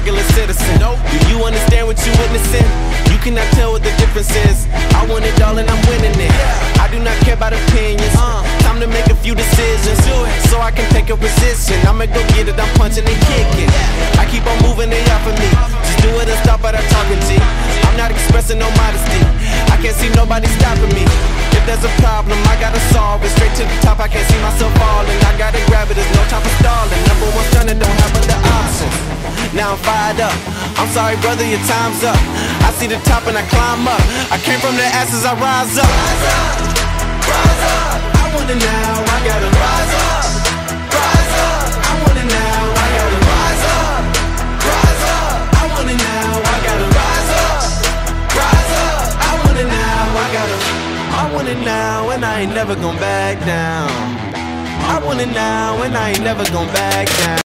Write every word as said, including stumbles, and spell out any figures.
regular citizen. Nope. Do you understand what you witnessing? You cannot tell what the difference is. I want it all and I'm winning it. I do not care about opinions. uh, Time to make a few decisions so I can take a position. I'ma go get it, I'm punching and kicking. I keep on moving, they off of me. Just do it and stop at our talking G. I'm not expressing no modesty. I can't see nobody stopping me. If there's a problem, I gotta solve it. Straight to the top, I can't see myself falling. I gotta grab it, there's no time for stalling. Number one stunner, don't have other options. Now I'm fired up. I'm sorry, brother, your time's up. I see the top and I climb up. I came from the ashes, I rise up. Rise up, rise up. I wonder now, I gotta rise up. Rise up, I wonder now, I gotta rise up. Rise up, I wonder now, I gotta rise up. Rise up, I wonder now, I gotta. I want it now and I ain't never gonna back down. I want it now and I ain't never gonna back down.